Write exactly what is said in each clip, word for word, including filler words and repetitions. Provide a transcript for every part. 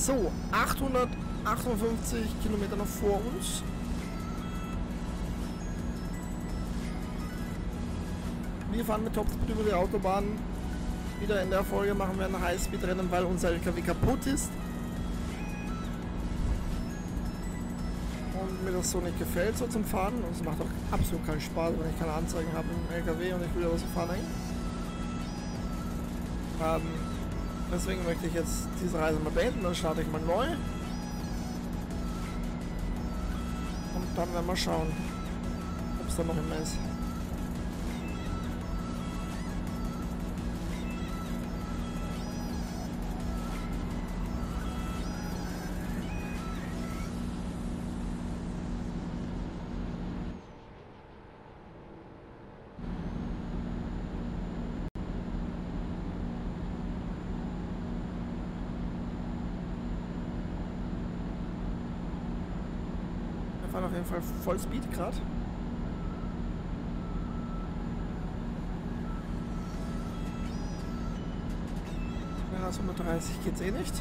So, achthundertachtundfünfzig Kilometer noch vor uns. Wir fahren mit Topspeed über die Autobahn. Wieder in der Folge machen wir ein Highspeed-Rennen, weil unser L K W kaputt ist. Und mir das so nicht gefällt, so zum Fahren. Und es macht auch absolut keinen Spaß, wenn ich keine Anzeigen habe im L K W und ich will was fahren. Ähm, deswegen möchte ich jetzt diese Reise mal beenden. Dann starte ich mal neu. Und dann werden wir mal schauen, ob es da noch immer ist. Wir fahren auf jeden Fall voll Speed gerade. Schneller als hundertdreißig geht es eh nicht.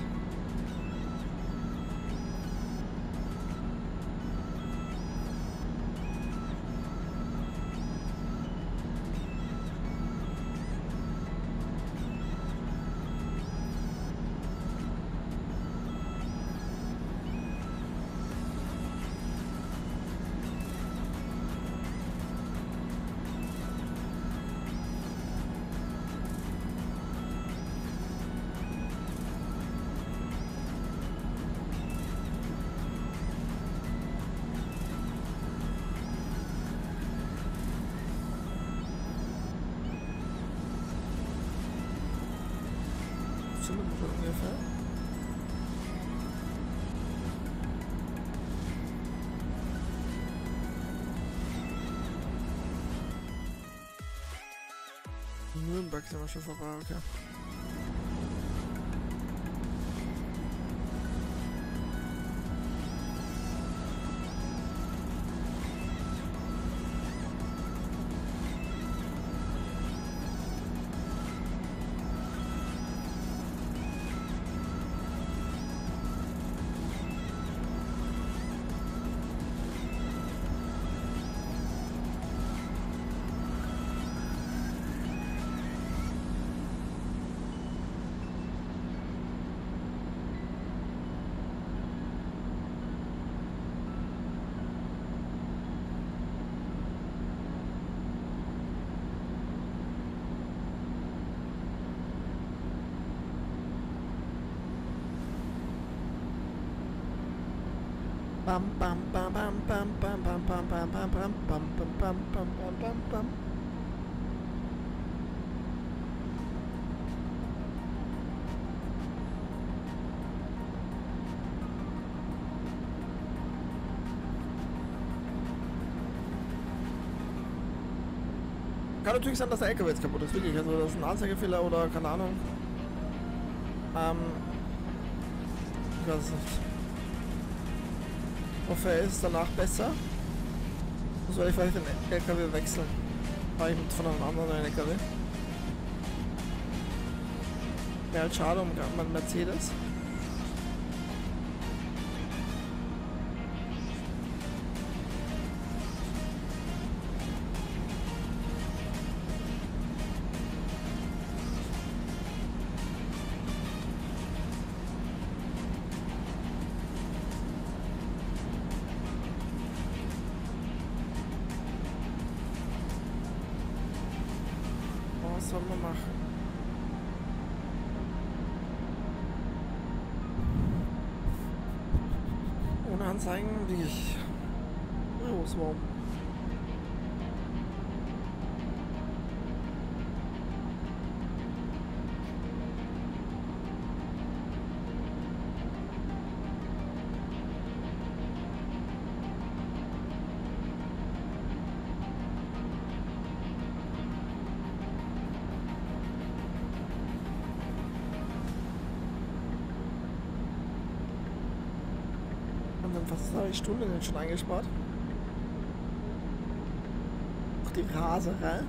Nürnberg sind wir schon vorbei, okay. Bam bam bam bam bam bam bam bam bam bam bam bam bam bam bam bam. Kann natürlich sein, dass der L K W jetzt kaputt ist, wirklich. Also das ist ein Anzeigefehler oder keine Ahnung. Ähm. Ich weiß nicht. Ich hoffe, er ist danach besser. Dann soll ich vielleicht den L K W wechseln. Fahre ich mit von einem anderen L K W. Wäre halt schade um meinen Mercedes. Was soll man machen? Ohne Anzeigen wie ich. Los, warum? Was habe ich Stunden denn schon eingespart? Auch die Raserei.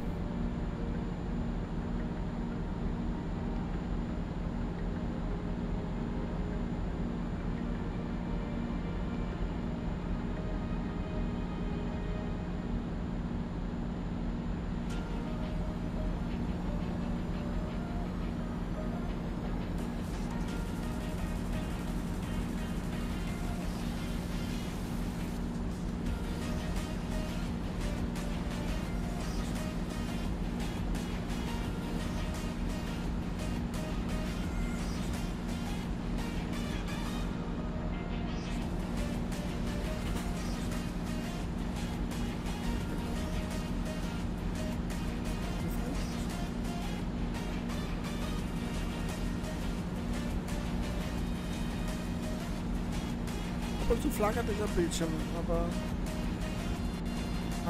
zu flackert dieser Bildschirm, aber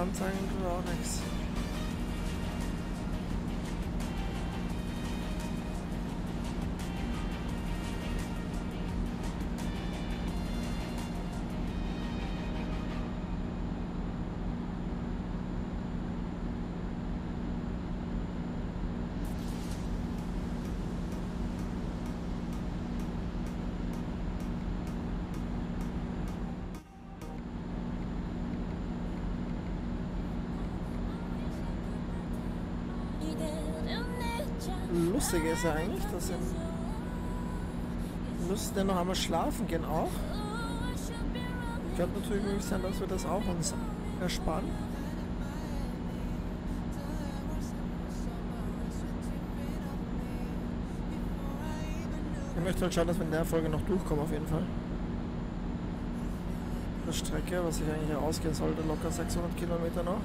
anzeigen tut auch nichts. Lustig ist ja eigentlich, dass wir müssen ja noch einmal schlafen gehen auch. Könnte natürlich möglich sein, dass wir das auch uns ersparen. Ich möchte halt schauen, dass wir in der Folge noch durchkommen auf jeden Fall. Die Strecke, was ich eigentlich ausgehen sollte, locker sechshundert Kilometer noch.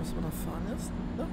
Was wir da fahren ist. Ja.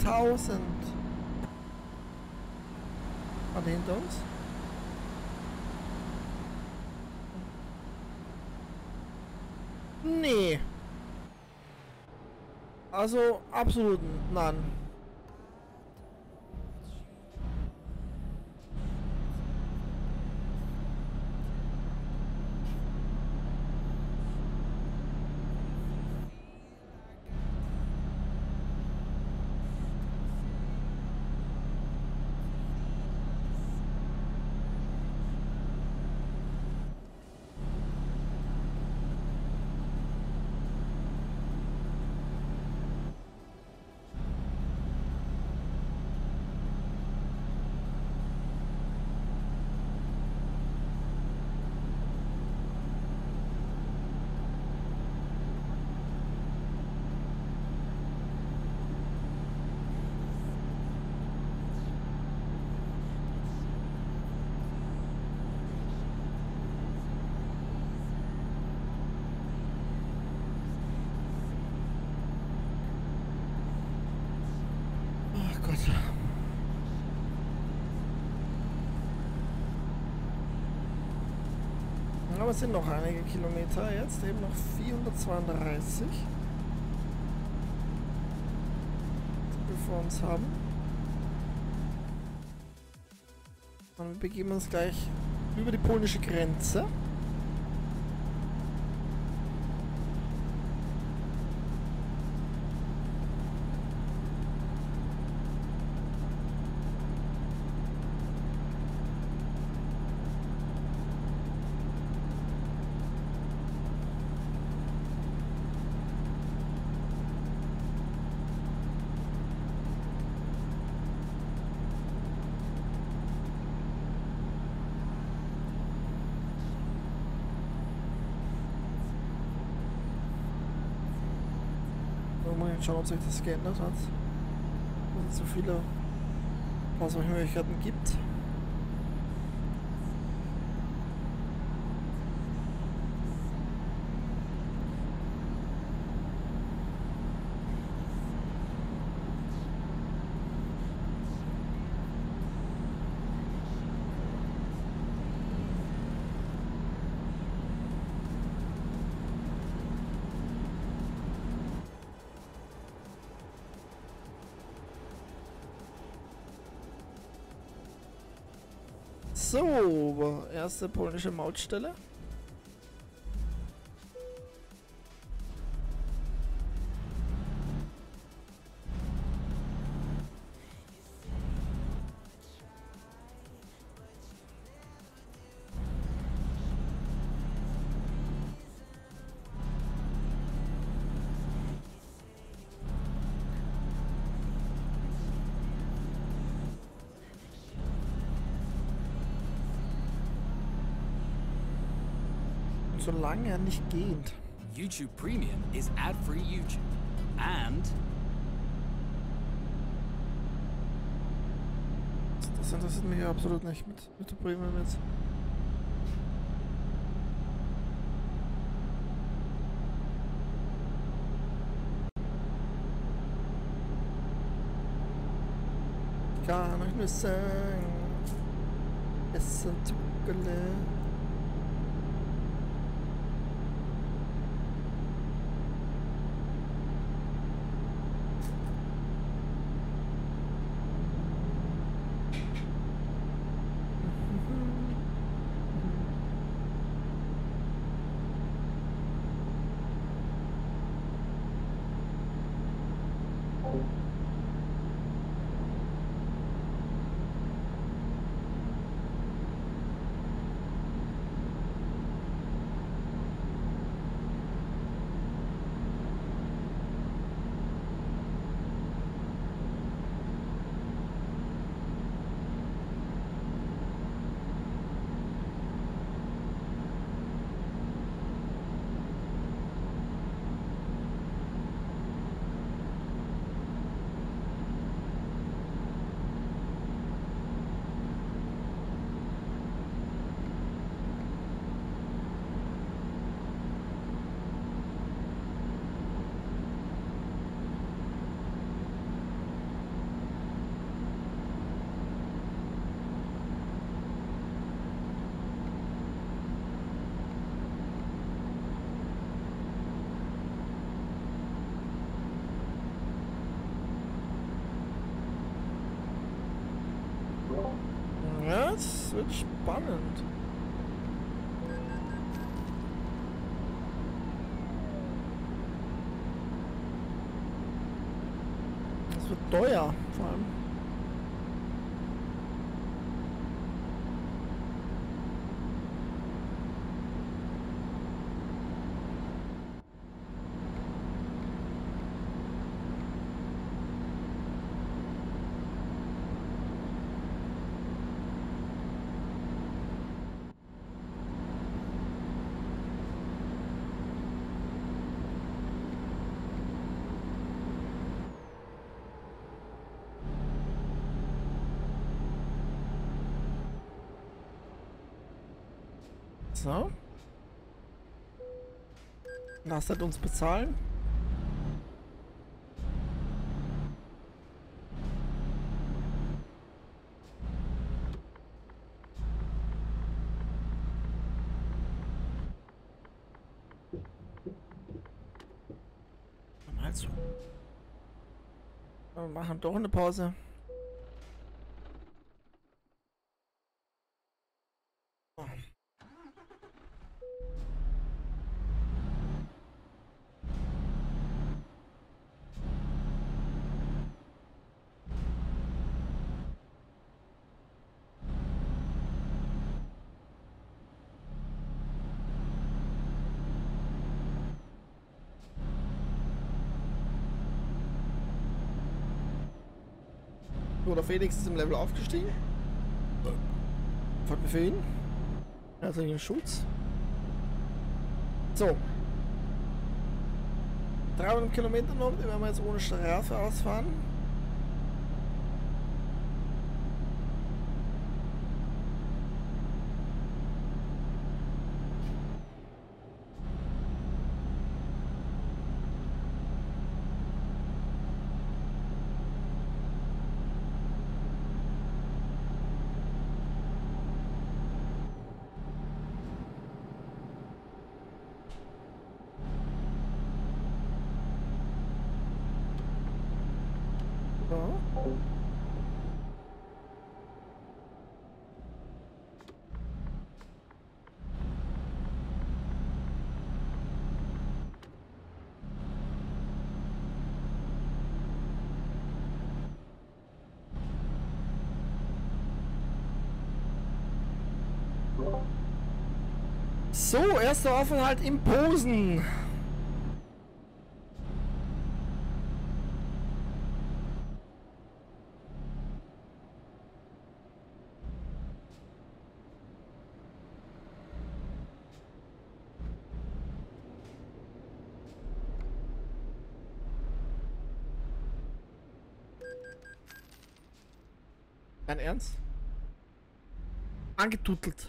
fünftausend. War der hinter uns? Nee. Also absolut nein. Aber es sind noch einige Kilometer, jetzt eben noch vierhundertzweiunddreißig. vor uns haben. Und wir begeben uns gleich über die polnische Grenze. Schauen, ob sich das geändert hat und so viele Auswahlmöglichkeiten gibt. So, erste polnische Mautstelle. Solange er nicht geht. YouTube Premium is ad-free YouTube and das interessiert mich ja absolut nicht mit YouTube Premium jetzt. Kann ich nicht sagen. Es sind Zuckerle. Das wird spannend. Das wird teuer, vor allem. So. Lasst uns bezahlen. Wir machen doch eine Pause. Oh. Oder Felix ist im Level aufgestiegen. Folgt mir für ihn. Er hat einen Schutz. So. dreihundert Kilometer noch, die werden wir jetzt ohne Straße ausfahren. So, erster Aufenthalt in Posen. Dein Ernst? Angetutelt.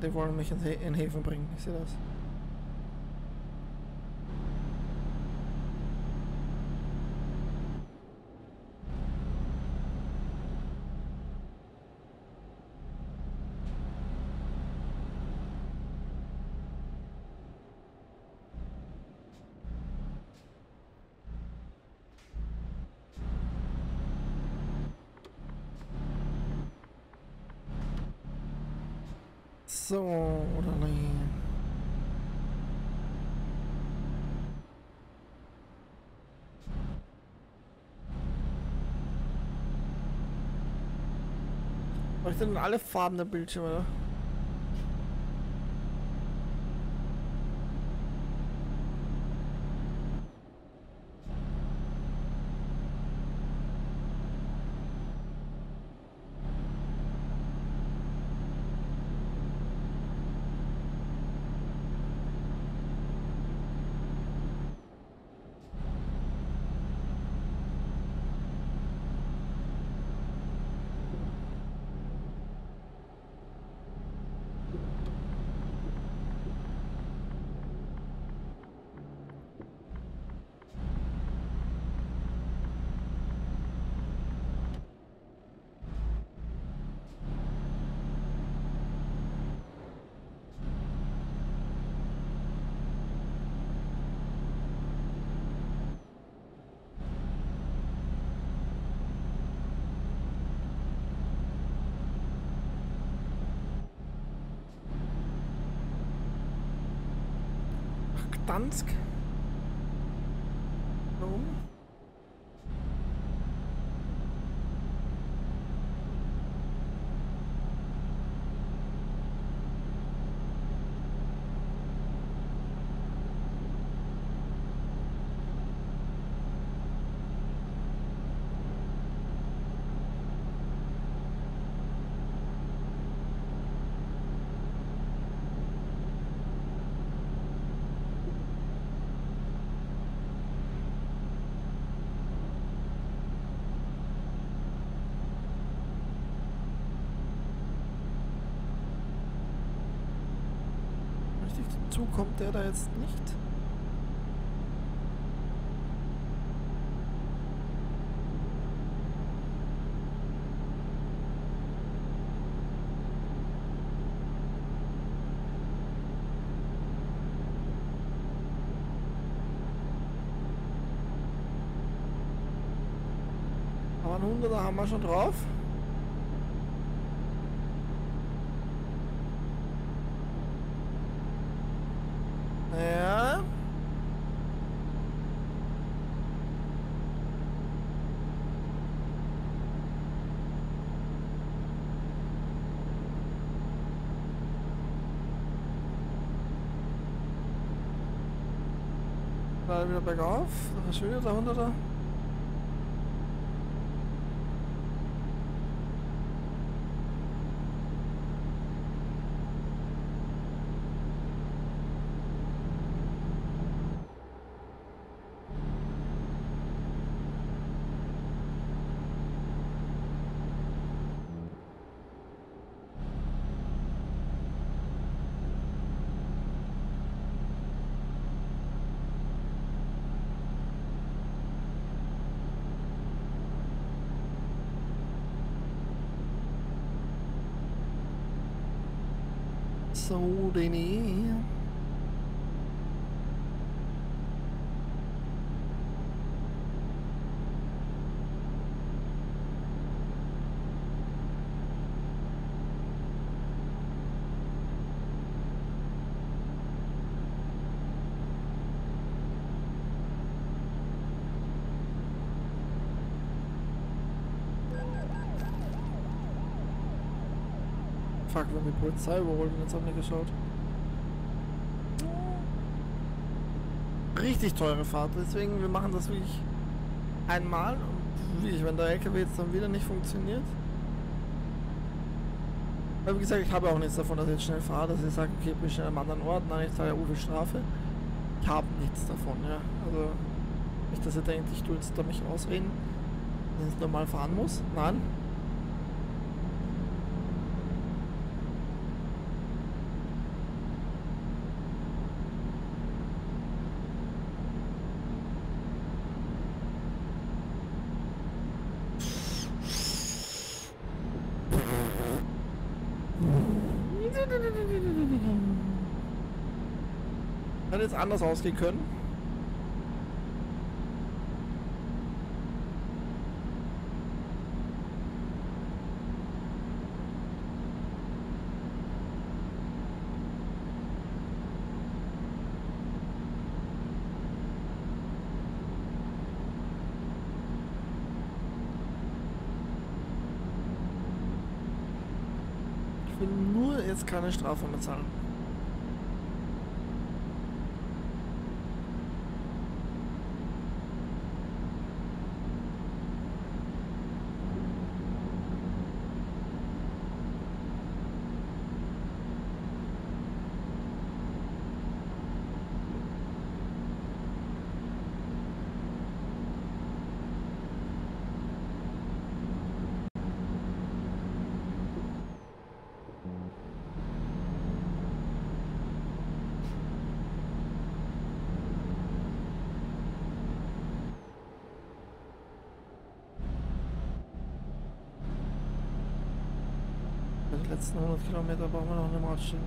Die wollen mich in, in Häfen bringen, ich sehe das. So, oder nein? Was sind denn alle Farben der Bildschirme, oder? Danzig. Warum? dazu kommt der da jetzt nicht. Da haben wir schon drauf. Ja. Da wieder bergauf. Das ist schon wieder der Hunderter. So, den hier. Fuck, wir haben die Polizei überholt und jetzt haben wir geschaut. Richtig teure Fahrt, deswegen wir machen das wirklich einmal und wirklich, wenn der L K W jetzt dann wieder nicht funktioniert. Weil wie gesagt, ich habe auch nichts davon, dass ich jetzt schnell fahre, dass ich sage, okay, ich bin schnell am anderen Ort, nein, ich zahle ja Uwe Strafe. Ich habe nichts davon, ja. Also nicht, dass ihr denkt, ich tue jetzt da mich ausreden, wenn ich normal fahren muss. Nein. Hätte jetzt anders ausgehen können. Ich will nur jetzt keine Strafe bezahlen. Die letzten hundert Kilometer brauchen wir noch eine Matsche.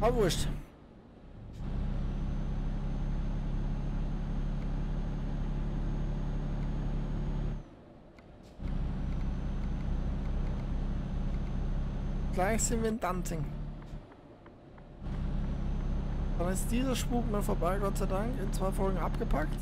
Aber wurscht. Gleich sind wir in Danzig. Dann ist dieser Spuk mal vorbei, Gott sei Dank, in zwei Folgen abgepackt.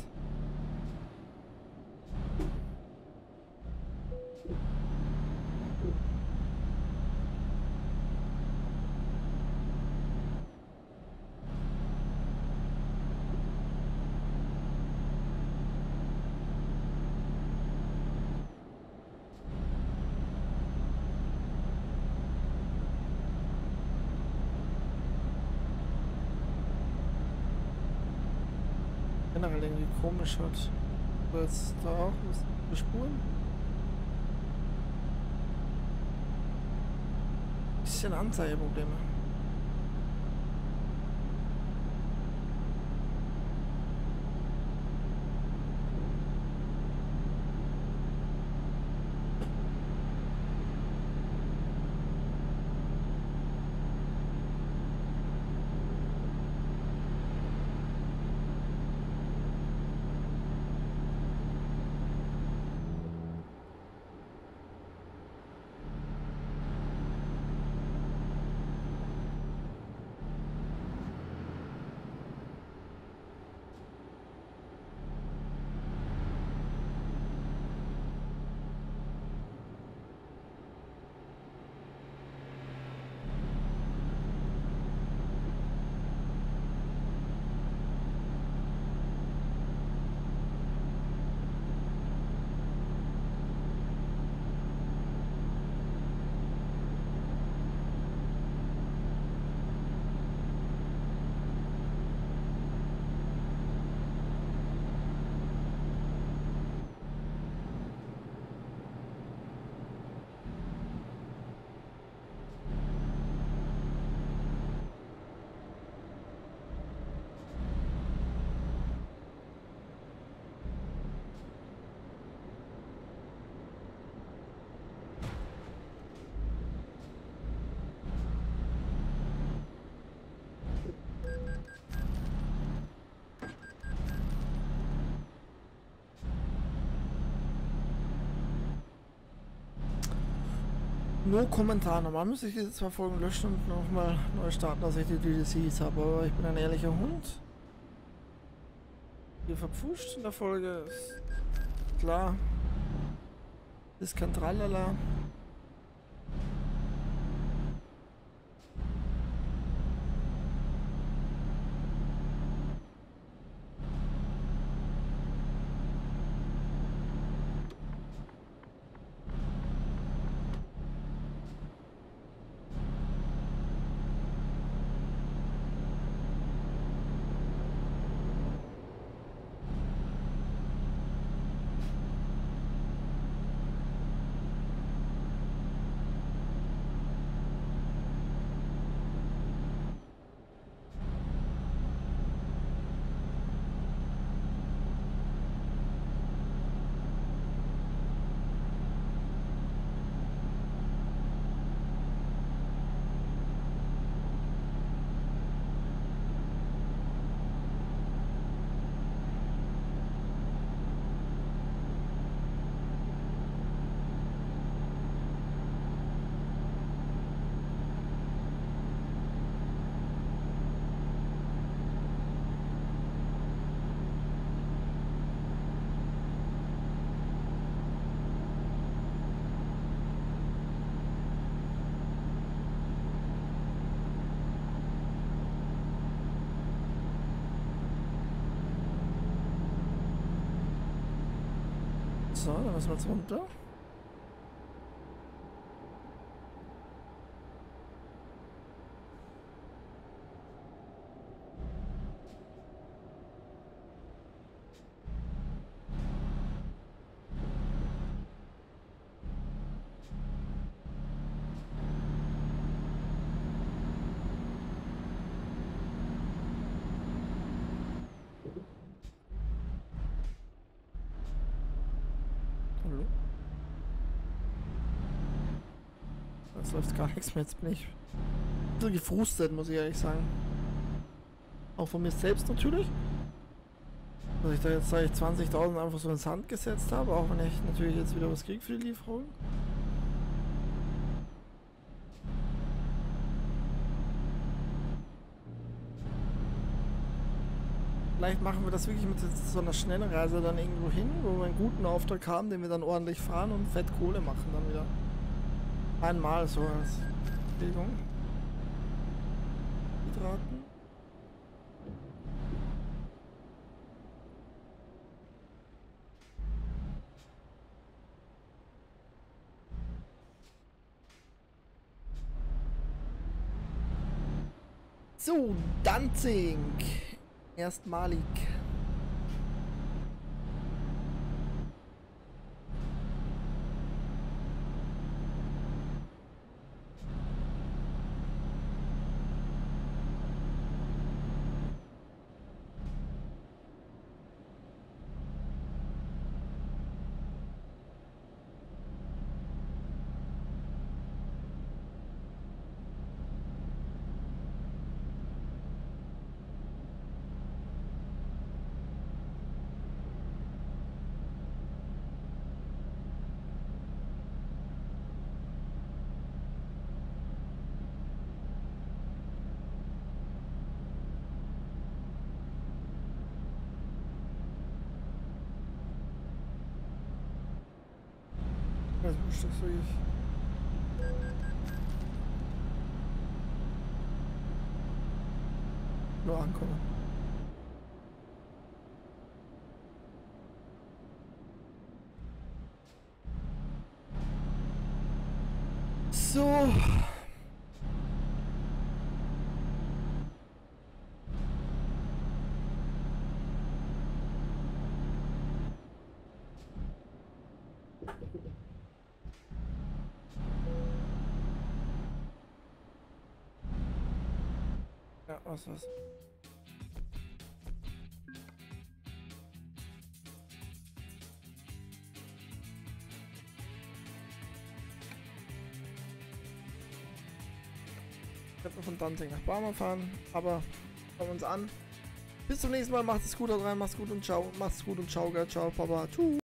generell irgendwie komisch hat. Willst du da auch was bespulen? Bisschen Anzeigeprobleme. Nur Kommentar. Normal müsste ich diese zwei Folgen löschen und nochmal neu starten, dass ich die D L Cs habe, aber ich bin ein ehrlicher Hund. Hier verpfuscht in der Folge, ist klar. Ist kein Tralala. So, dann müssen wir jetzt runter. Jetzt läuft gar nichts mehr, jetzt bin ich ein bisschen gefrustet, muss ich ehrlich sagen. Auch von mir selbst natürlich. Dass ich da jetzt sage ich zwanzigtausend einfach so ins Sand gesetzt habe, auch wenn ich natürlich jetzt wieder was kriege für die Lieferung. Vielleicht machen wir das wirklich mit so einer schnellen Reise dann irgendwo hin, wo wir einen guten Auftrag haben, den wir dann ordentlich fahren und fett Kohle machen dann wieder. Einmal so als Bewegung. Hydraten. So, Danzig. Erstmalig. frühstücksfähig. Nur ankommen. So. Ja, was was. Ich werde von Danzig nach Barmer fahren, aber schauen wir uns an. Bis zum nächsten Mal, macht es gut da rein, macht's gut und ciao, macht's gut und ciao, ciao, Papa, tschüss.